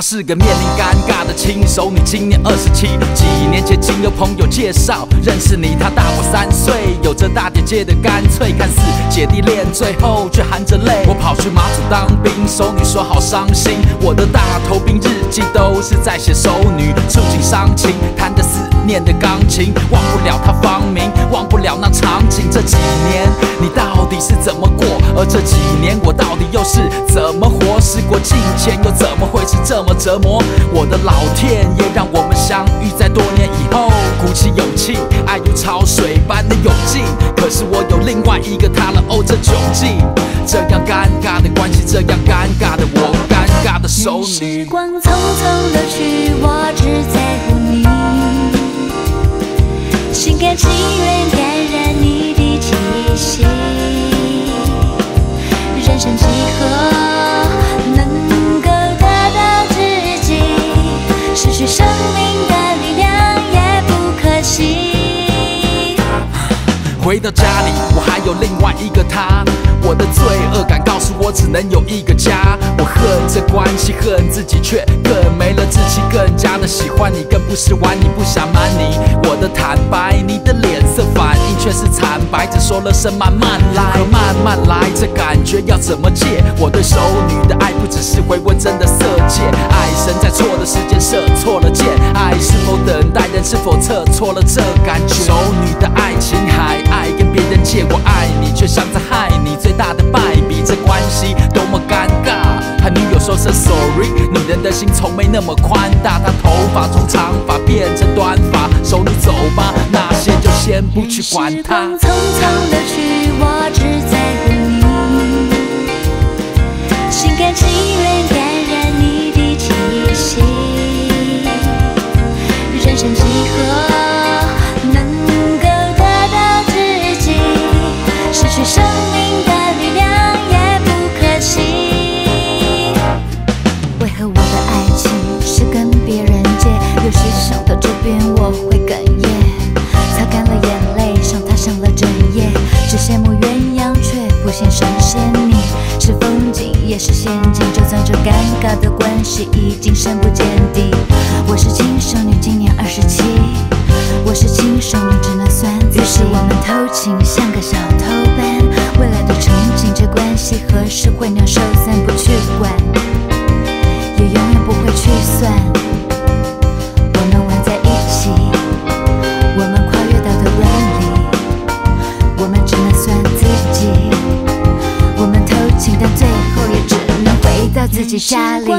他是个面临尴尬的轻熟女，今年27，几年前经由朋友介绍认识你，她大我3岁，有着大姐姐的干脆，看似姐弟恋，最后却含着泪。我跑去马祖当兵，熟女说好伤心，我的大头兵日记都是在写熟女，触景伤情，弹着思念的钢琴，忘不了她芳名，忘不了那场景。这几年你到底是怎么过？而这几年我到底又是怎么活？时过境迁，又怎么会是这么折磨？我的老天爷，让我们相遇在多年以后，鼓起勇气，爱如潮水般的涌进。可是我有另外一个他了，哦，这窘境，这样尴尬的关系，这样尴尬的我，尴尬的熟女。时光匆匆流去，我只在乎你，心甘情愿感染你的气息，人生几何能够达到知己？失去生命的力量也不可惜。回到家里，我还有另外一个他。我的罪恶感告诉我，只能有一个家。我恨这关系，恨自己，却更没了志气。更加的喜欢你，更不是玩你，不想瞒你。我的坦白，你的脸色反应却是惨白，只说了声慢慢来，慢慢来。这感觉要怎么戒？我对熟女的爱，不只是回温真的色戒。爱神在错的时间射错了箭，爱是否等待，人是否测错了这感觉？熟女的爱情海，爱跟别人借，我爱你，却像在害你。最大的败笔，这关系多么尴尬！和女友说声 sorry， 女人的心从没那么宽大。她头发从长发变成短发，熟女走吧，那些就先不去管它。时光匆匆流去，我只在乎你，心甘情愿感染你的气息，人生几何能够达到知己？失去生命的。是陷阱，就算这尴尬的关系已经深不见底。我是轻熟女，今年27，我是轻熟女，只能算自己。于是我们偷情，像个小偷般。未来的憧憬，这关系何时会鸟兽散？不去管，也永远不会去算。我们玩在一起，我们跨越道德伦理，我们只能算自己。我们偷情，但最后也只能回到自己家里。